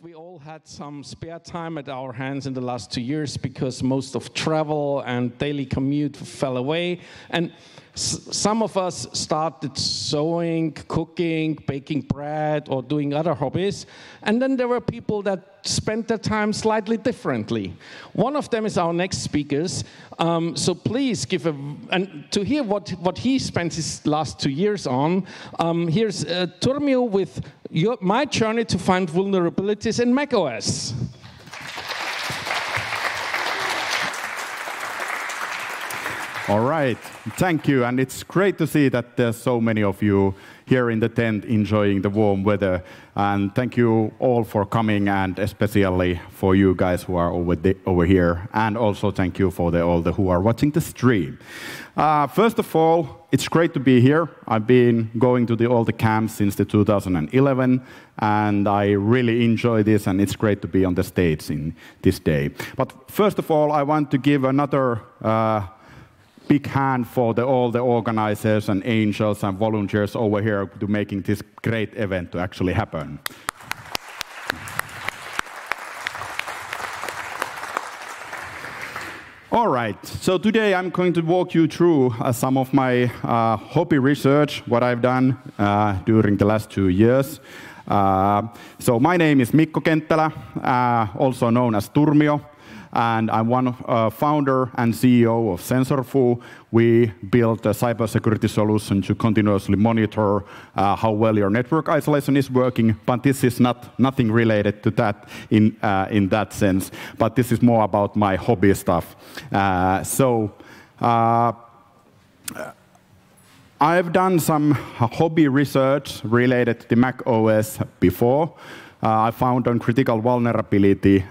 We all had some spare time at our hands in the last 2 years because most of travel and daily commute fell away. And some of us started sewing, cooking, baking bread, or doing other hobbies. And then there were people that spent their time slightly differently. One of them is our next speakers. So please give a... And to hear what he spent his last 2 years on, here's Turmio with... My journey to find vulnerabilities in macOS. All right, thank you. And it's great to see that there's so many of you here in the tent enjoying the warm weather. And thank you all for coming, and especially for you guys who are over here. And also thank you for all who are watching the stream. First of all, it's great to be here. I've been going to all the camps since 2011, and I really enjoy this, and it's great to be on the stage in this day. But first of all, I want to give another big hand for all the organizers and angels and volunteers over here to making this great event to actually happen. All right, so today I'm going to walk you through some of my hobby research, what I've done during the last 2 years. So my name is Mikko Kenttälä, also known as Turmio, and I'm one of founder and CEO of SensorFoo. We built a cybersecurity solution to continuously monitor how well your network isolation is working, but this is nothing related to that in that sense. But this is more about my hobby stuff. I've done some hobby research related to the Mac OS before. I found on critical vulnerability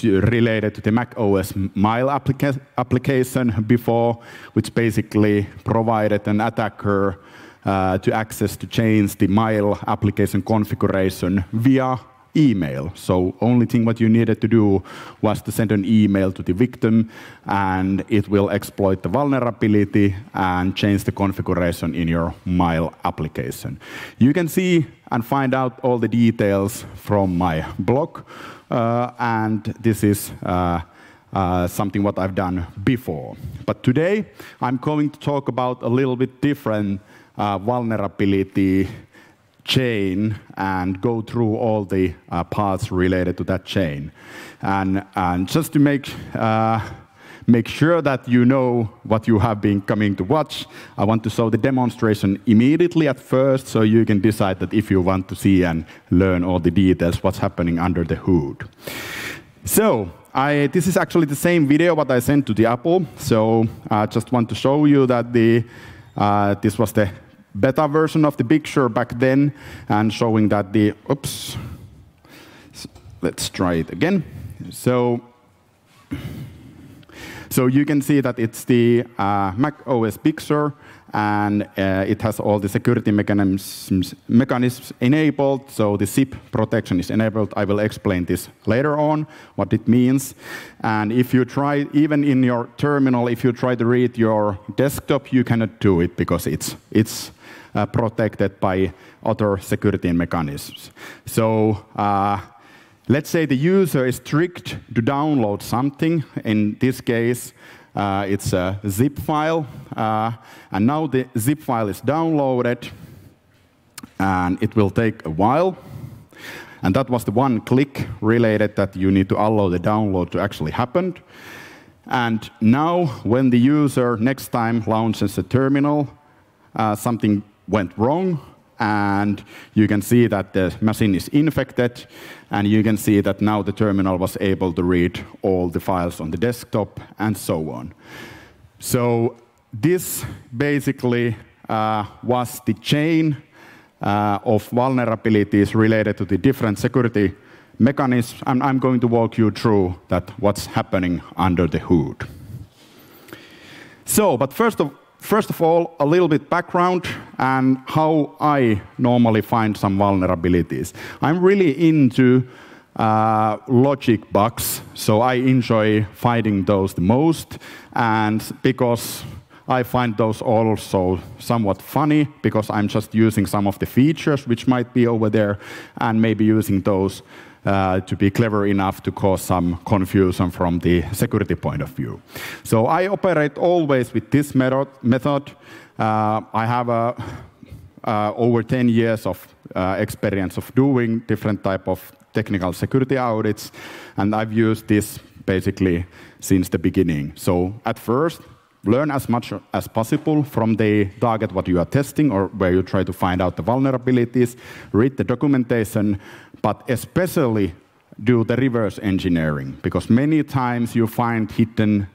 related to the macOS Mile application before, which basically provided an attacker to access to change the Mile application configuration via email. So only thing what you needed to do was to send an email to the victim, and it will exploit the vulnerability and change the configuration in your Mile application. You can see and find out all the details from my blog, and this is something what I've done before. But today I'm going to talk about a little bit different vulnerability chain and go through all the parts related to that chain. And just to make sure that you know what you have been coming to watch, I want to show the demonstration immediately at first, so you can decide that if you want to see and learn all the details, what's happening under the hood. So this is actually the same video what I sent to the Apple. So I just want to show you that this was the beta version of the picture back then, and showing that the, oops, let's try it again. So you can see that it's the Mac OS picture, and it has all the security mechanisms enabled, so the SIP protection is enabled. I will explain this later on, what it means. And if you try, even in your terminal, if you try to read your desktop, you cannot do it because it's protected by other security mechanisms. So let's say the user is tricked to download something. In this case, it's a zip file. And now the zip file is downloaded, and it will take a while. And that was the one click related that you need to allow the download to actually happen. And now, when the user next time launches the terminal, something went wrong. And you can see that the machine is infected, and you can see that now the terminal was able to read all the files on the desktop, and so on. So this basically was the chain of vulnerabilities related to the different security mechanisms, and I'm going to walk you through that what's happening under the hood. So, but first of First of all, a little bit background and how I normally find some vulnerabilities. I'm really into logic bugs, so I enjoy fighting those the most, and because I find those also somewhat funny, because I'm just using some of the features which might be over there and maybe using those to be clever enough to cause some confusion from the security point of view. So I operate always with this method. I have over 10 years of experience of doing different type of technical security audits, and I've used this basically since the beginning. So at first, learn as much as possible from the target what you are testing or where you try to find out the vulnerabilities, read the documentation, but especially do the reverse engineering, because many times you find hidden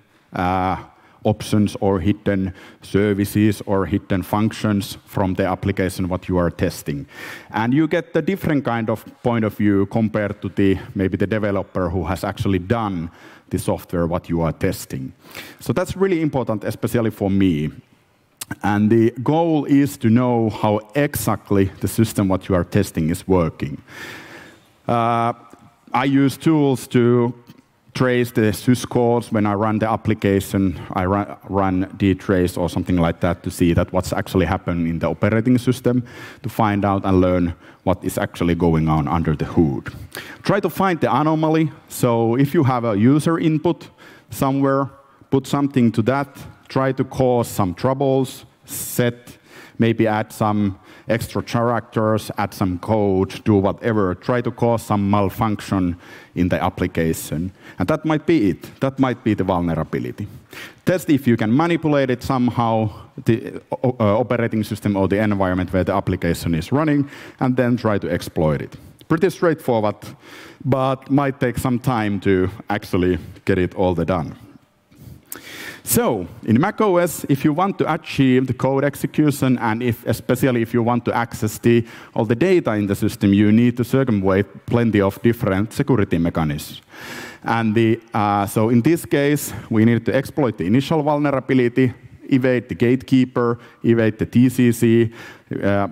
options or hidden services or hidden functions from the application what you are testing. And you get the different kind of point of view compared to the maybe the developer who has actually done the software what you are testing. So that's really important, especially for me. And the goal is to know how exactly the system what you are testing is working. I use tools to trace the syscalls when I run the application. I run dtrace or something like that to see that what's actually happening in the operating system, to find out and learn what is actually going on under the hood. Try to find the anomaly. So if you have a user input somewhere, put something to that. Try to cause some troubles. Set, maybe add some extra characters, add some code, do whatever. Try to cause some malfunction in the application. And that might be it. That might be the vulnerability. Test if you can manipulate it somehow, the operating system or the environment where the application is running, and then try to exploit it. Pretty straightforward, but might take some time to actually get it all done. So, in macOS, if you want to achieve the code execution, and especially if you want to access all the data in the system, you need to circumvent plenty of different security mechanisms. And so in this case, we need to exploit the initial vulnerability, evade the gatekeeper, evade the TCC,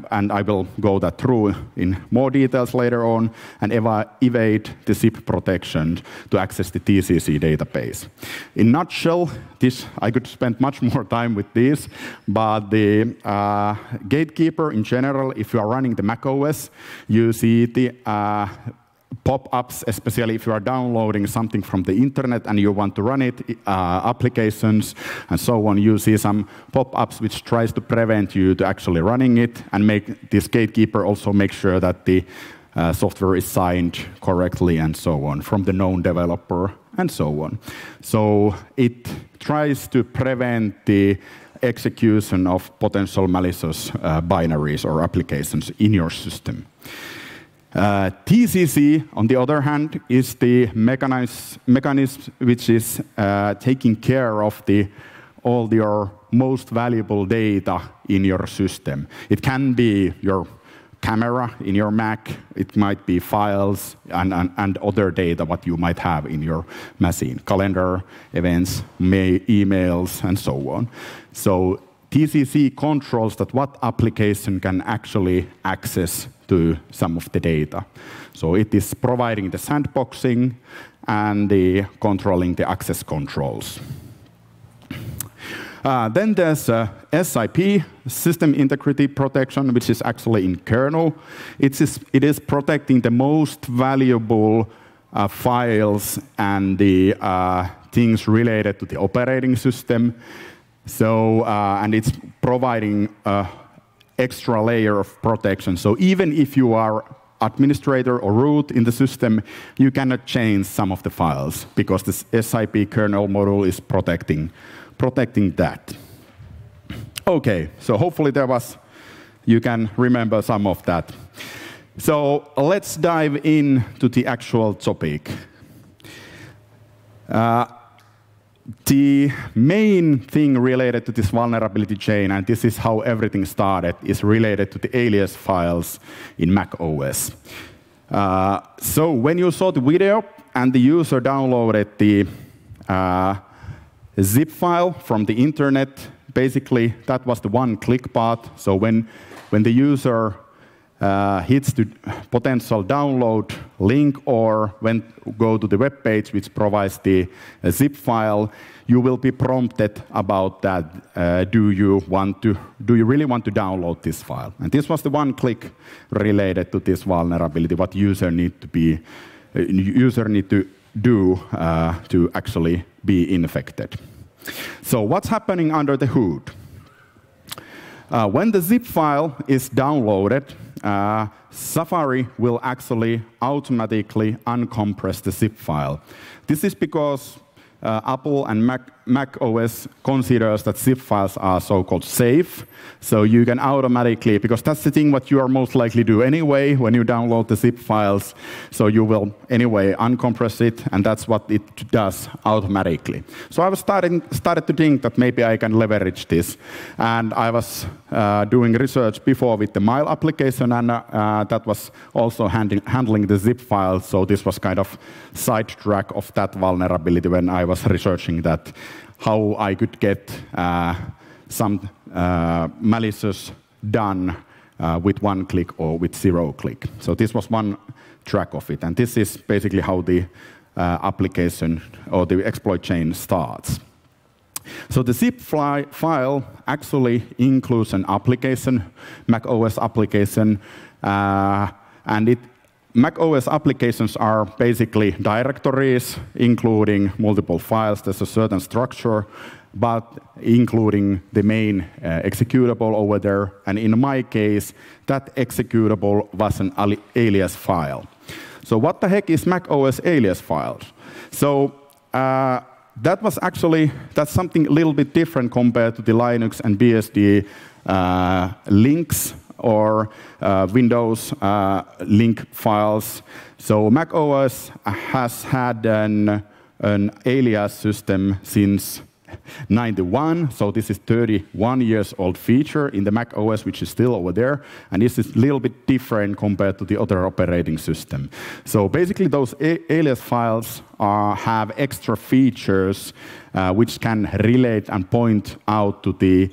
and I will go that through in more details later on, and evade the SIP protection to access the TCC database. In nutshell, this I could spend much more time with this, but the gatekeeper in general, if you are running the macOS, you see the pop-ups, especially if you are downloading something from the internet and you want to run it, applications and so on, you see some pop-ups which tries to prevent you to actually running it, and make this gatekeeper also make sure that the software is signed correctly and so on from the known developer and so on. So it tries to prevent the execution of potential malicious binaries or applications in your system. TCC, on the other hand, is the mechanism which is taking care of all your most valuable data in your system. It can be your camera in your Mac, it might be files and other data what you might have in your machine, calendar, events, emails, and so on. So TCC controls that what application can actually access to some of the data. So it is providing the sandboxing and the controlling the access controls. Then there's SIP, System Integrity Protection, which is actually in kernel. It is protecting the most valuable files and the things related to the operating system. So, and it's providing extra layer of protection. So even if you are administrator or root in the system, you cannot change some of the files because this SIP kernel module is protecting that. Okay, so hopefully you can remember some of that. So let's dive into the actual topic. The main thing related to this vulnerability chain, and this is how everything started, is related to the alias files in macOS. So when you saw the video and the user downloaded the zip file from the internet, basically, that was the one-click part. So when the user hits the potential download link or when go to the web page which provides the zip file, you will be prompted about that. Do you really want to download this file? And this was the one-click related to this vulnerability. What user need to do to actually be infected. So what's happening under the hood? When the zip file is downloaded, Safari will actually automatically uncompress the zip file. This is because Apple and macOS considers that zip files are so-called safe. So you can automatically, because that's the thing what you are most likely do anyway when you download the zip files. So you will anyway uncompress it, and that's what it does automatically. So I was started to think that maybe I can leverage this. And I was doing research before with the Mail application, and that was also handling the zip files. So this was kind of sidetrack of that vulnerability when I was researching that, how I could get some malicious done with one click or with zero click. So this was one track of it. And this is basically how the application or the exploit chain starts. So the zip file actually includes an application, macOS application, and macOS applications are basically directories, including multiple files. There's a certain structure, but including the main executable over there. And in my case, that executable was an alias file. So what the heck is macOS alias files? So that's something a little bit different compared to the Linux and BSD links or Windows link files. So macOS has had an alias system since 91. So this is 31 years old feature in the macOS, which is still over there. And this is a little bit different compared to the other operating system. So basically, those alias files have extra features which can relate and point out to the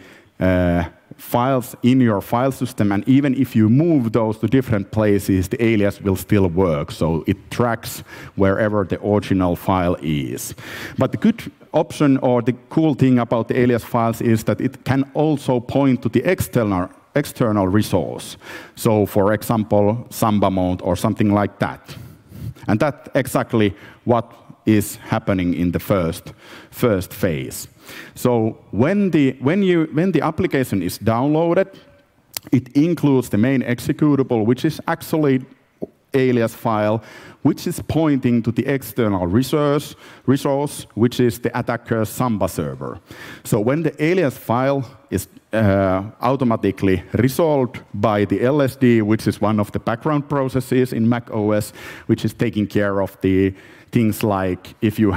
files in your file system, and even if you move those to different places, the alias will still work. So it tracks wherever the original file is. But the good option or the cool thing about the alias files is that it can also point to the external resource. So for example, Samba mode or something like that. And that's exactly what is happening in the first phase. So when the application is downloaded, it includes the main executable, which is actually alias file, which is pointing to the external resource, which is the attacker's Samba server. So when the alias file is automatically resolved by the LSD, which is one of the background processes in macOS, which is taking care of the things like if you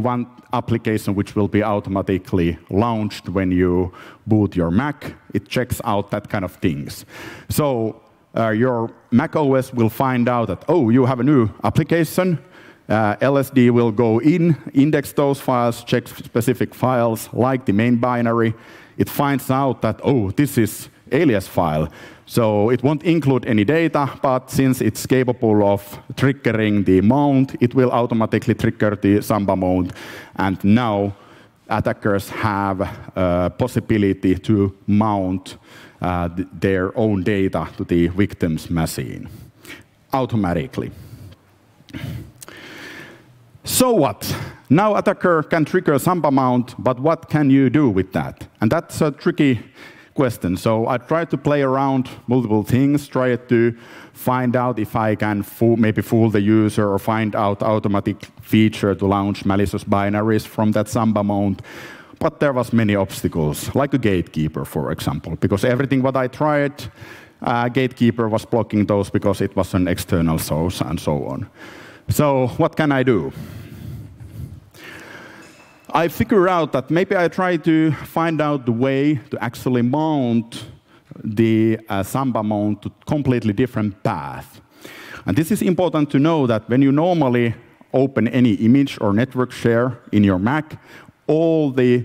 want application which will be automatically launched when you boot your Mac, it checks out that kind of things. So your macOS will find out that, oh, you have a new application. LSD will go in, index those files, check specific files like the main binary. It finds out that, oh, this is alias file. So it won't include any data, but since it's capable of triggering the mount, it will automatically trigger the Samba mount. And now attackers have a possibility to mount their own data to the victim's machine automatically. So what? Now attacker can trigger Samba mount, but what can you do with that? And that's a tricky question. So I tried to play around multiple things, try to find out if I can maybe fool the user or find out automatic feature to launch malicious binaries from that Samba mount. But there was many obstacles, like a Gatekeeper, for example, because everything what I tried, Gatekeeper was blocking those because it was an external source and so on. So what can I do? I figure out that maybe I try to find out the way to actually mount the Samba mount to a completely different path. And this is important to know that when you normally open any image or network share in your Mac, all the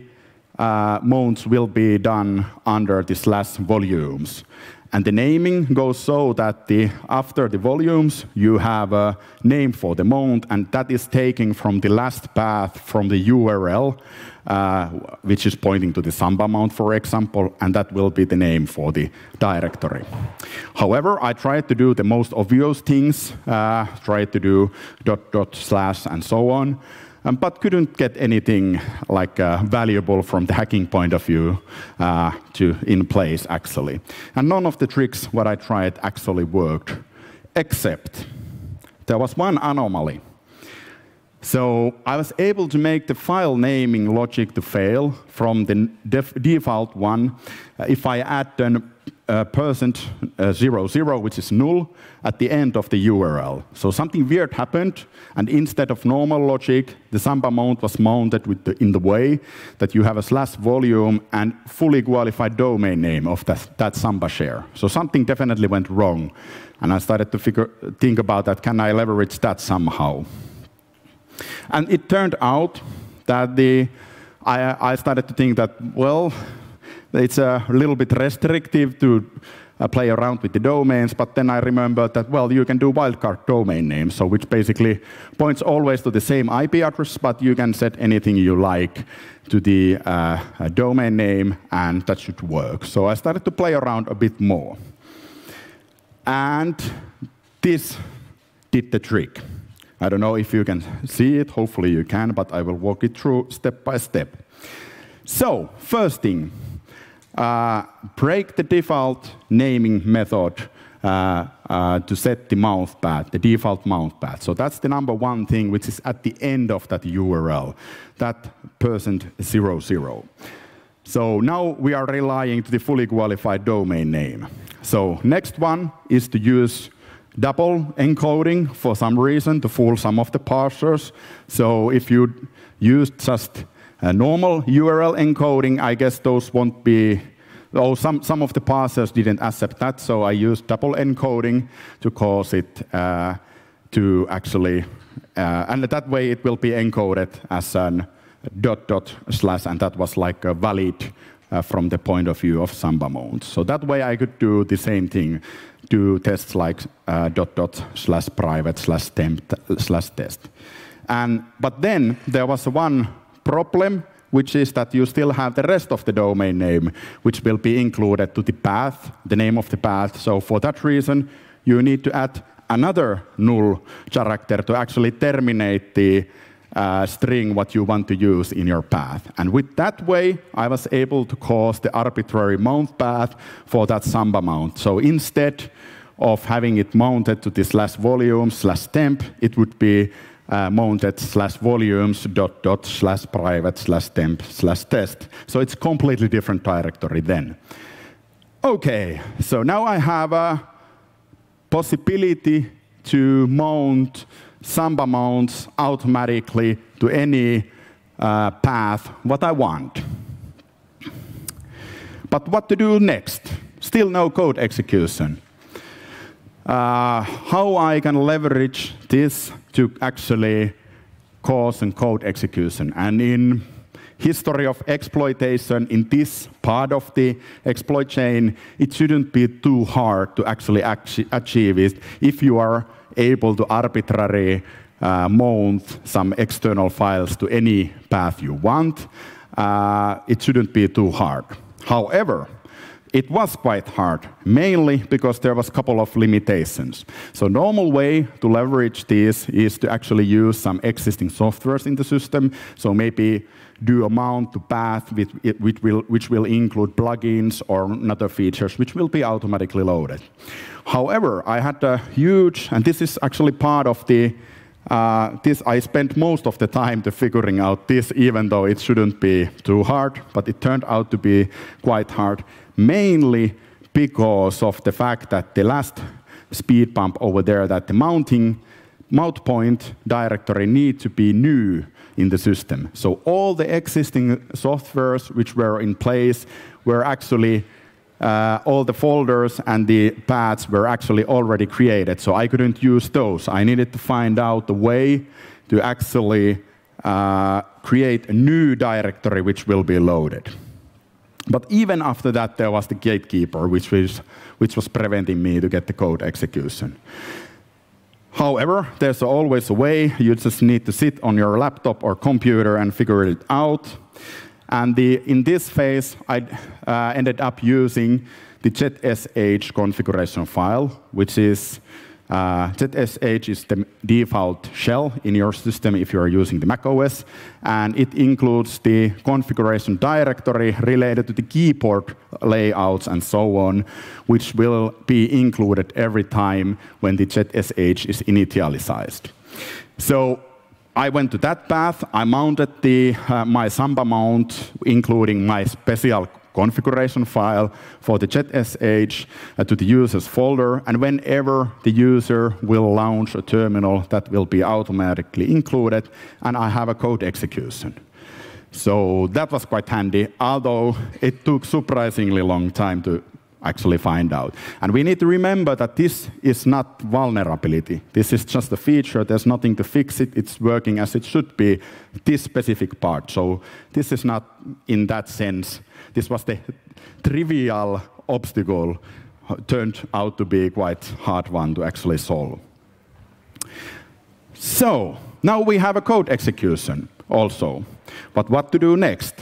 mounts will be done under the /volumes. And the naming goes so that after the volumes, you have a name for the mount, and that is taken from the last path from the URL, which is pointing to the Samba mount, for example, and that will be the name for the directory. However, I tried to do the most obvious things, tried to do // and so on, but couldn't get anything like valuable from the hacking point of view in place, actually. And none of the tricks what I tried actually worked, except there was one anomaly. So I was able to make the file naming logic to fail from the default one if I add %00, which is null, at the end of the URL. So something weird happened, and instead of normal logic, the Samba mount was mounted with in the way that you have a /volume and fully qualified domain name of that Samba share. So something definitely went wrong, and I started to think about that, can I leverage that somehow? And it turned out that I started to think that, well, it's a little bit restrictive to play around with the domains, but then I remembered that, well, you can do wildcard domain names, so which basically points always to the same IP address, but you can set anything you like to the domain name, and that should work. So I started to play around a bit more. And this did the trick. I don't know if you can see it. Hopefully you can, but I will walk it through step by step. So first thing. Break the default naming method to set the mount path, the default mount path. So that's the number one thing, which is at the end of that URL, that %00. So now we are relying to the fully qualified domain name. So next one is to use double encoding for some reason to fool some of the parsers. So if you use just a normal URL encoding, I guess those won't be, oh, some of the parsers didn't accept that, so I used double encoding to cause it to actually, and that way it will be encoded as an /, and that was like a valid from the point of view of Samba mounts. So that way I could do the same thing, do tests like /private/temp/test. But then there was one problem, which is that you still have the rest of the domain name, which will be included to the path, the name of the path. So for that reason, you need to add another null character to actually terminate the string what you want to use in your path. And with that way, I was able to cause the arbitrary mount path for that Samba mount. So instead of having it mounted to the /volume/temp, it would be mounted /volumes ./private/temp/test. So it's completely different directory then. Okay, so now I have a possibility to mount Samba mounts automatically to any path what I want. But what to do next? Still no code execution. How I can leverage this to actually cause and code execution. And in history of exploitation, in this part of the exploit chain, it shouldn't be too hard to actually achieve it if you are able to arbitrarily mount some external files to any path you want. It shouldn't be too hard. However, it was quite hard, mainly because there was a couple of limitations. So normal way to leverage this is to actually use some existing softwares in the system. So maybe do a mount to path which will include plugins or other features, which will be automatically loaded. However, I had a huge, and this is actually part of the, I spent most of the time to figuring out this, even though it shouldn't be too hard, but it turned out to be quite hard. Mainly because of the fact that the last speed bump over there, that the mount point directory needs to be new in the system. So all the existing softwares which were in place were actually, all the folders and the paths were actually already created. So I couldn't use those. I needed to find out the way to actually create a new directory which will be loaded. But even after that, there was the gatekeeper, which was preventing me to get the code execution. However, there's always a way. You just need to sit on your laptop or computer and figure it out. And in this phase, I ended up using the ZSH configuration file, which is ZSH is the default shell in your system if you are using the macOS, and it includes the configuration directory related to the keyboard layouts and so on, which will be included every time when the ZSH is initialized. So I went to that path. I mounted my Samba mount, including my special configuration file for the ZSH to the users folder, and whenever the user will launch a terminal, that will be automatically included, and I have a code execution. So that was quite handy, although it took surprisingly long time to actually find out. And we need to remember that this is not vulnerability. This is just a feature. There's nothing to fix it. It's working as it should be, this specific part. So this is not, in that sense, this was the trivial obstacle, turned out to be quite hard one to actually solve. So now we have a code execution also. But what to do next?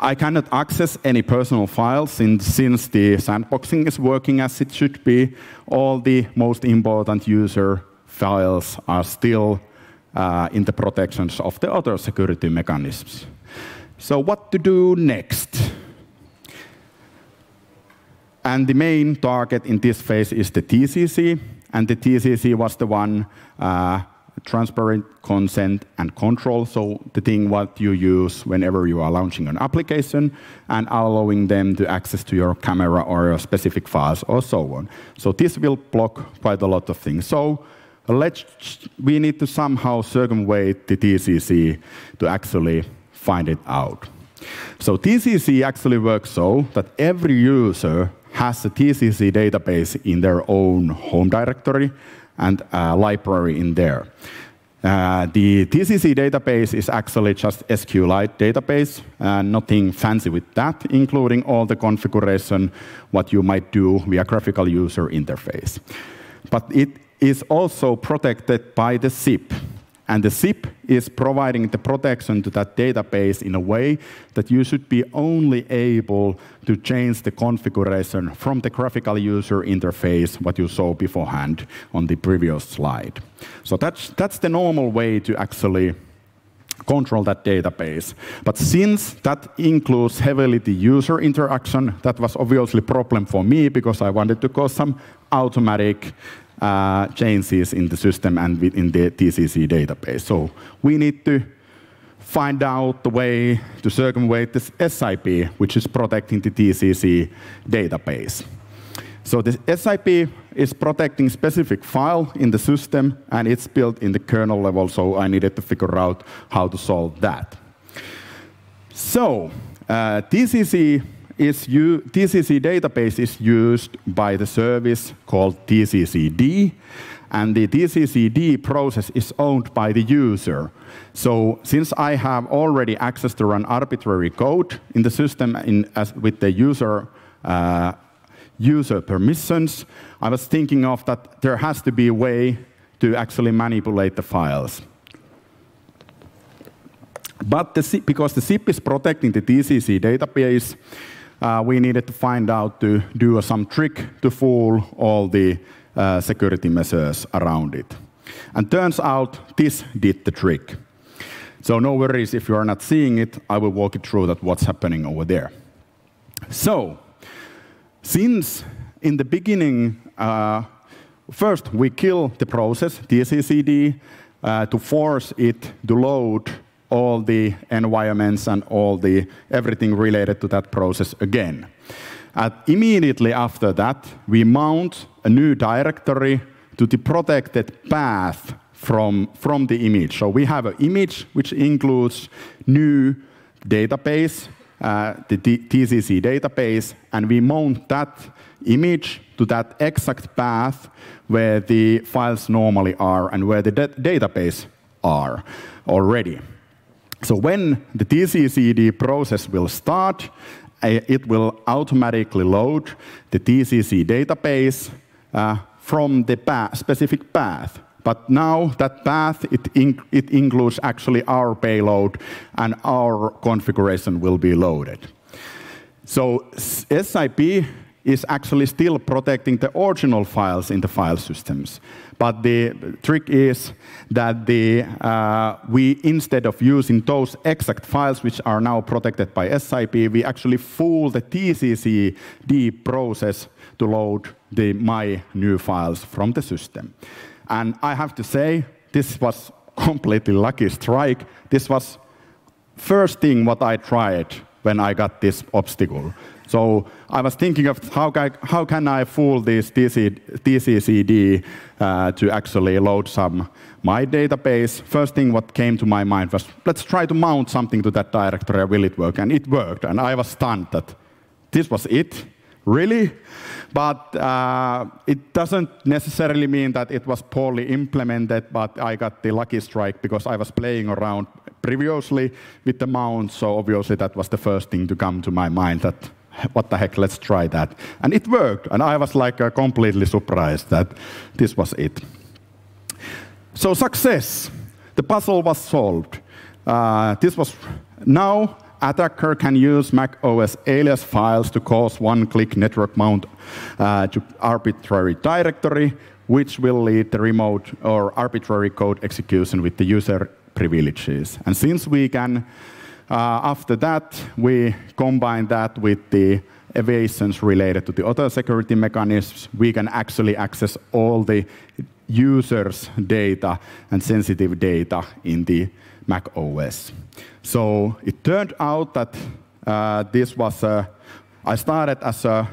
I cannot access any personal files since the sandboxing is working as it should be. All the most important user files are still in the protections of the other security mechanisms. So what to do next? And the main target in this phase is the TCC, and the TCC was the one transparent consent and control, so the thing what you use whenever you are launching an application and allowing them to access to your camera or your specific files or so on. So this will block quite a lot of things. So we need to somehow circumvent the TCC to actually find it out. So TCC actually works so that every user has a TCC database in their own home directory and a library in there. The TCC database is actually just SQLite database, nothing fancy with that, including all the configuration, what you might do via graphical user interface. But it is also protected by the SIP. And the SIP is providing the protection to that database in a way that you should be only able to change the configuration from the graphical user interface, what you saw beforehand on the previous slide. So that's the normal way to actually control that database. But since that includes heavily the user interaction, that was obviously a problem for me because I wanted to cause some automatic changes in the system and within the TCC database. So we need to find out the way to circumvent this SIP, which is protecting the TCC database. So this SIP is protecting specific file in the system, and it's built in the kernel level, so I needed to figure out how to solve that. So TCC database is used by the service called TCCD, and the TCCD process is owned by the user. So since I have already access to run arbitrary code in the system with the user permissions, I was thinking of that there has to be a way to actually manipulate the files. But because the SIP is protecting the TCC database, we needed to find out to do some trick to fool all the security measures around it. And turns out this did the trick. So no worries if you are not seeing it. I will walk you through that what's happening over there. So since in the beginning, first we kill the process, TCCD, to force it to load all the environments and everything related to that process again. And immediately after that, we mount a new directory to the protected path from the image. So we have an image which includes new database, the TCC database, and we mount that image to that exact path where the files normally are and where the database are already. So when the TCCD process will start, it will automatically load the TCC database from the specific path. But now that path, it includes actually our payload, and our configuration will be loaded. So SIP is actually still protecting the original files in the file systems. But the trick is that we, instead of using those exact files which are now protected by SIP, we actually fool the TCCD process to load the my new files from the system. And I have to say, this was completely lucky strike. This was first thing what I tried when I got this obstacle. So I was thinking of how can I fool this TCCD to actually load some my database. First thing what came to my mind was, let's try to mount something to that directory. Will it work? And it worked. And I was stunned that this was it. Really? But it doesn't necessarily mean that it was poorly implemented, but I got the lucky strike because I was playing around previously with the mount, so obviously that was the first thing to come to my mind, that what the heck, let's try that. And it worked, and I was like completely surprised that this was it. So success. The puzzle was solved. This was now. Attacker can use macOS alias files to cause one-click network mount to arbitrary directory, which will lead to remote or arbitrary code execution with the user privileges. And since we can, after that, we combine that with the evasions related to the other security mechanisms, we can actually access all the users' data and sensitive data in the macOS. So it turned out that this was a, I started as a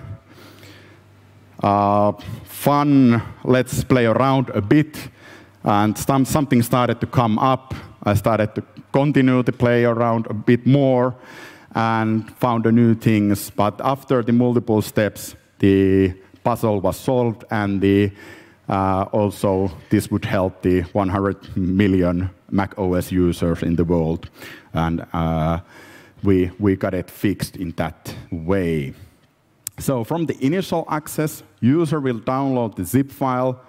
fun, let's play around a bit, and something started to come up. I started to continue to play around a bit more and found new things. But after the multiple steps, the puzzle was solved, and the also, this would help the 100 million macOS users in the world, and we got it fixed in that way. So from the initial access, user will download the zip file.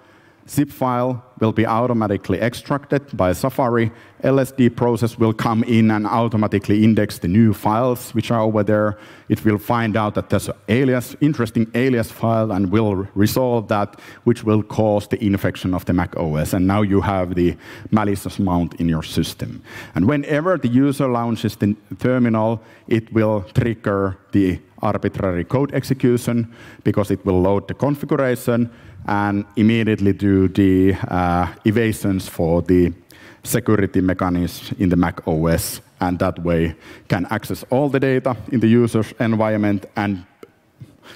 Zip file will be automatically extracted by Safari. LSD process will come in and automatically index the new files which are over there. It will find out that there's an alias, interesting alias file, and will resolve that, which will cause the infection of the macOS. And now you have the malicious mount in your system. And whenever the user launches the terminal, it will trigger the arbitrary code execution because it will load the configuration and immediately do the evasions for the security mechanisms in the macOS, and that way can access all the data in the user's environment and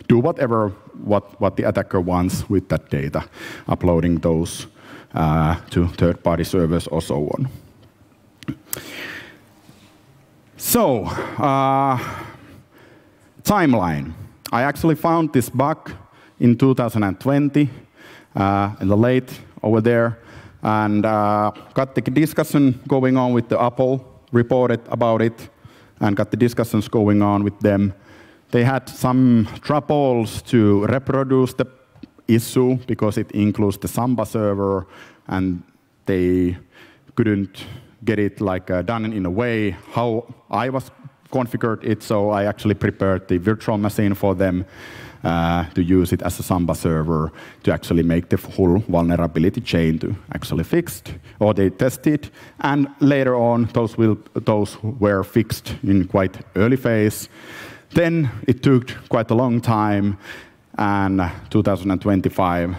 do whatever what the attacker wants with that data, uploading those to third-party servers or so on. So, timeline. I actually found this bug in 2020, in the late over there, and got the discussion going on with the Apple, reported about it, and got the discussions going on with them. They had some troubles to reproduce the issue because it includes the Samba server, and they couldn't get it like done in a way how I was configured it, so I actually prepared the virtual machine for them to use it as a Samba server to actually make the full vulnerability chain to actually fixed, or they tested, and later on those were fixed in quite early phase. Then it took quite a long time, and 2025,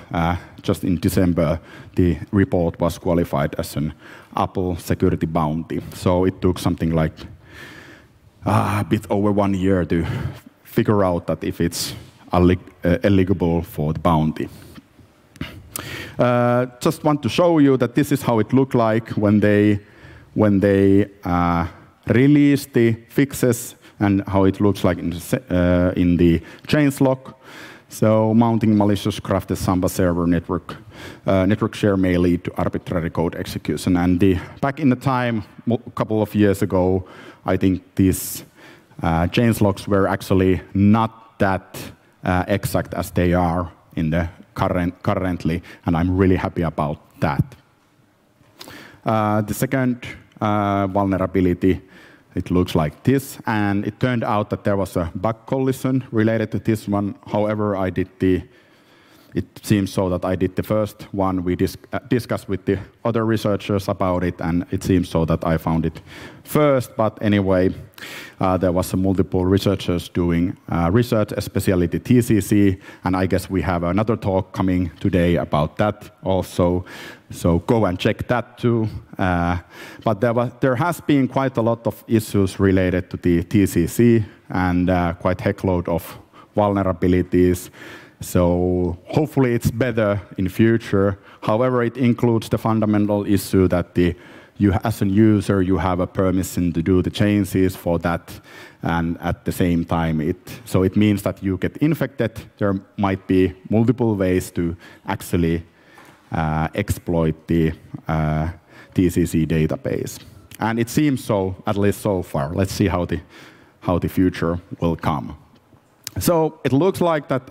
just in December, the report was qualified as an Apple security bounty. So it took something like a bit over 1 year to figure out that if it's eligible for the bounty. Just want to show you that this is how it looked like when they released the fixes and how it looks like in the change log. So mounting malicious crafted Samba server network share may lead to arbitrary code execution. And back in the time, a couple of years ago, I think these change logs were actually not that exact as they are in the currently, and I'm really happy about that. The second vulnerability, it looks like this, and it turned out that there was a bug collision related to this one. However, it seems so that I did the first one. We discussed with the other researchers about it, and it seems so that I found it first. But anyway, there was multiple researchers doing research, especially the TCC, and I guess we have another talk coming today about that also. So go and check that too. But there has been quite a lot of issues related to the TCC and quite a heckload of vulnerabilities. So hopefully it's better in future. However, it includes the fundamental issue that as a user, you have a permission to do the changes for that. And at the same time, it means that you get infected. There might be multiple ways to actually exploit the TCC database. And it seems so, at least so far. Let's see how the future will come. So it looks like that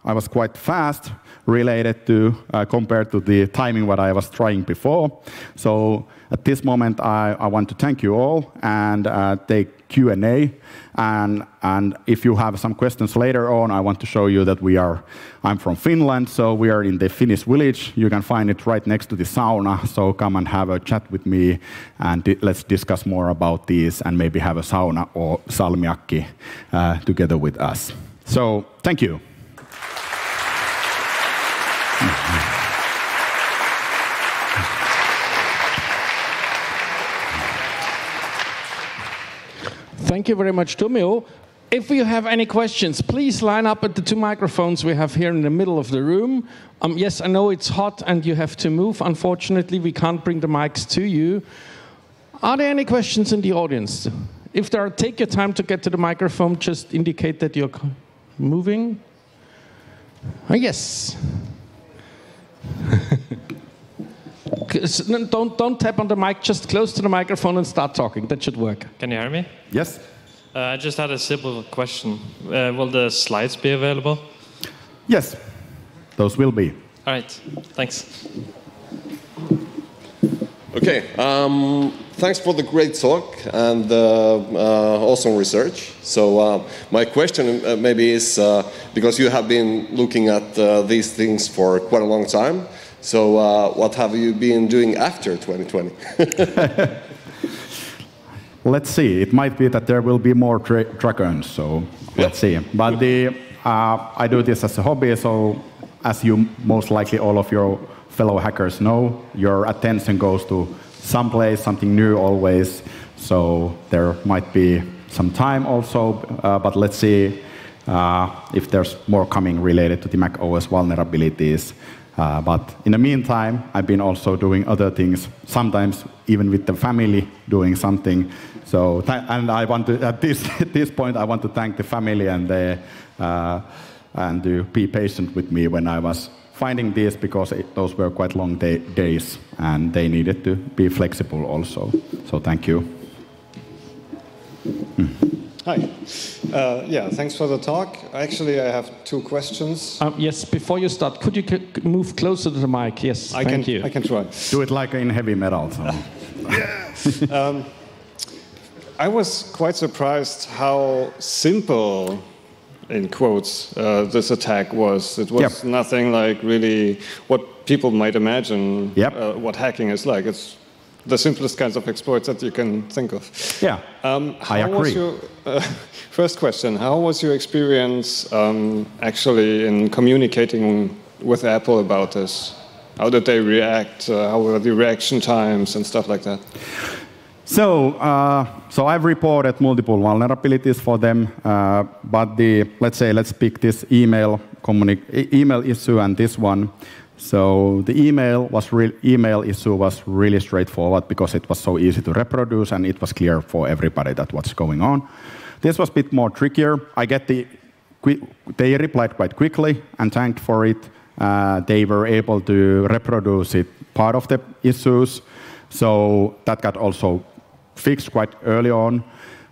I was quite fast related to compared to the timing what I was trying before. So at this moment, I want to thank you all and take Q&A. And if you have some questions later on, I want to show you that I'm from Finland, so we are in the Finnish village. You can find it right next to the sauna. So come and have a chat with me, and let's discuss more about this and maybe have a sauna or salmiakki together with us. So thank you. Thank you very much, Turmio. If you have any questions, please line up at the two microphones we have here in the middle of the room. Yes, I know it's hot and you have to move. Unfortunately, we can't bring the mics to you. Are there any questions in the audience? If there are, take your time to get to the microphone. Just indicate that you're moving. Yes. Don't tap on the mic, just close to the microphone and start talking. That should work. Can you hear me? Yes. I just had a simple question. Will the slides be available? Yes, those will be. All right, thanks. Okay, thanks for the great talk and awesome research. So my question maybe is, because you have been looking at these things for quite a long time, so what have you been doing after 2020? Let's see. It might be that there will be more dragons, so let's see. But I do this as a hobby, so as you most likely all of your fellow hackers know, your attention goes to someplace, something new always. So there might be some time also, but let's see if there's more coming related to the macOS vulnerabilities. But in the meantime, I've been also doing other things, sometimes even with the family doing something. So, and I want to, at this point, I want to thank the family and to be patient with me when I was finding this, because those were quite long days, and they needed to be flexible also. So thank you. Hi. Yeah, thanks for the talk. Actually, I have two questions. Yes, before you start, could you move closer to the mic? Yes, thank you. I can try. Do it like in heavy metal. So. Yes. I was quite surprised how simple, in quotes, this attack was. It was nothing like really what people might imagine what hacking is like. It's the simplest kinds of exploits that you can think of. Yeah, I agree. Was your, first question, how was your experience actually in communicating with Apple about this? How did they react? How were the reaction times and stuff like that? So, so I've reported multiple vulnerabilities for them, but let's pick this email issue and this one. So the email issue was really straightforward because it was so easy to reproduce and it was clear for everybody that what's going on. This was a bit more trickier. I get the they replied quite quickly and thanked for it. They were able to reproduce it, part of the issues. So that got also fixed quite early on.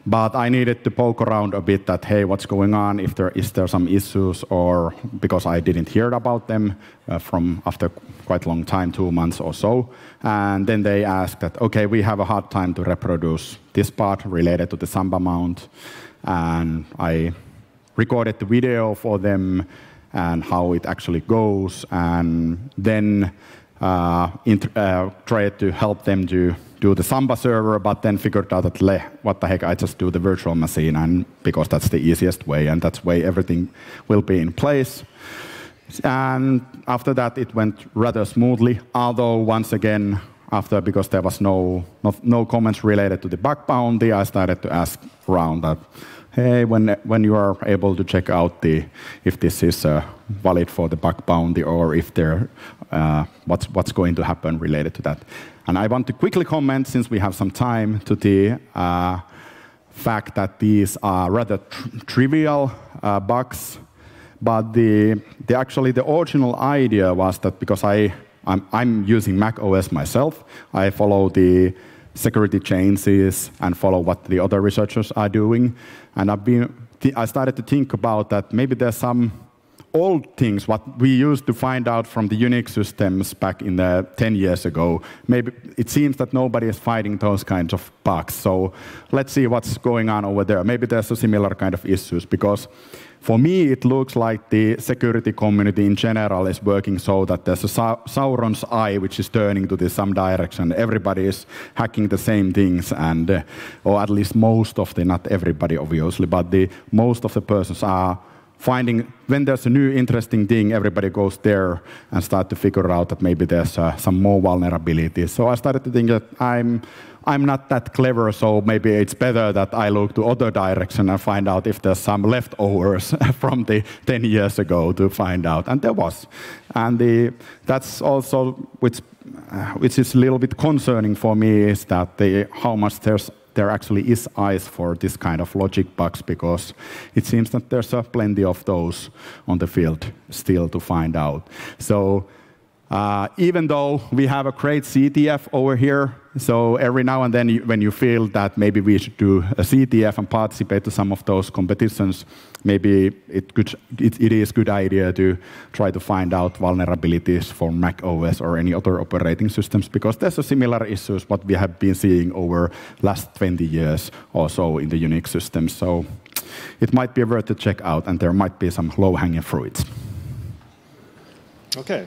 But I needed to poke around a bit that, hey, what's going on? If there is there some issues, or because I didn't hear about them from after quite a long time, 2 months or so. And then they asked that, OK, we have a hard time to reproduce this part related to the Samba mount. And I recorded the video for them and how it actually goes. And then tried to help them to do the Samba server, but then figured out that, what the heck, I just do the virtual machine, and because that's the easiest way, and that's way everything will be in place. And after that, it went rather smoothly, although once again, because there was no comments related to the bug bounty, I started to ask around that, hey, when you are able to check out if this is valid for the bug bounty, or if there, what's going to happen related to that. And I want to quickly comment, since we have some time, to the fact that these are rather trivial bugs. But actually the original idea was that, because I'm using macOS myself, I follow the security changes and follow what the other researchers are doing. And I started to think about that maybe there's some old things, what we used to find out from the Unix systems back in the 10 years ago. Maybe it seems that nobody is fighting those kinds of bugs. So let's see what's going on over there. Maybe there's a similar kind of issues, because for me, it looks like the security community in general is working so that there's a Sauron's eye which is turning to some direction. Everybody is hacking the same things, and or at least most of the, not everybody obviously, but the most of the persons are finding, when there's a new interesting thing, everybody goes there and start to figure out that maybe there's some more vulnerabilities. So I started to think that I'm not that clever, so maybe it's better that I look to other direction and find out if there's some leftovers from the 10 years ago to find out. And there was. And that's also, which is a little bit concerning for me, is that how much there actually is eyes for this kind of logic bugs, because it seems that there's plenty of those on the field still to find out. So even though we have a great CTF over here, so every now and then when you feel that maybe we should do a CTF and participate to some of those competitions, maybe it is a good idea to try to find out vulnerabilities for macOS or any other operating systems, because there's a similar issues what we have been seeing over last 20 years or so in the Unix system. So it might be worth to check out, and there might be some low-hanging fruits. OK.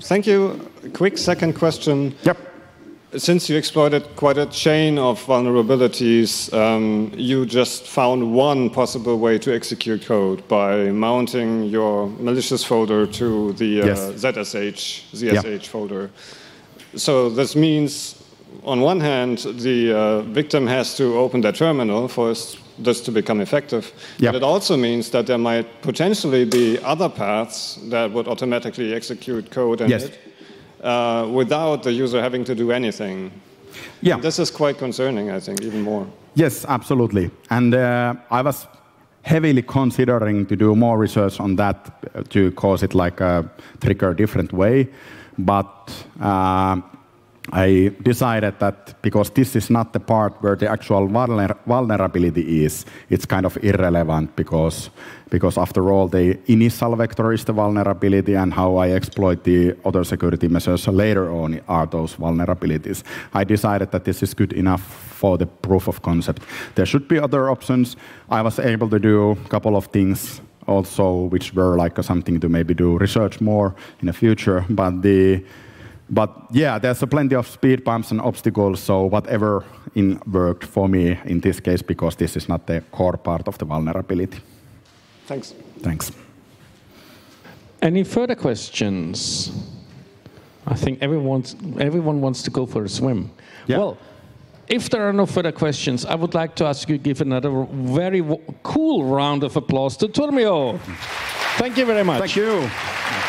Thank you. A quick second question. Yep. Since you exploited quite a chain of vulnerabilities, you just found one possible way to execute code by mounting your malicious folder to the ZSH folder. So this means, on one hand, the victim has to open their terminal for this to become effective. Yep. But it also means that there might potentially be other paths that would automatically execute code in it. Without the user having to do anything. Yeah. This is quite concerning, I think, even more. Yes, absolutely. And I was heavily considering to do more research on that to cause it like a trigger a different way. But I decided that because this is not the part where the actual vulnerability is, it's kind of irrelevant, because after all, the initial vector is the vulnerability, and how I exploit the other security measures later on are those vulnerabilities. I decided that this is good enough for the proof of concept. There should be other options. I was able to do a couple of things also, which were like something to maybe do research more in the future, But yeah, there's plenty of speed bumps and obstacles, so whatever worked for me in this case, because this is not the core part of the vulnerability. Thanks. Thanks. Any further questions? I think everyone wants to go for a swim. Yeah. Well, if there are no further questions, I would like to ask you to give another very cool round of applause to Turmio. Thank you very much. Thank you.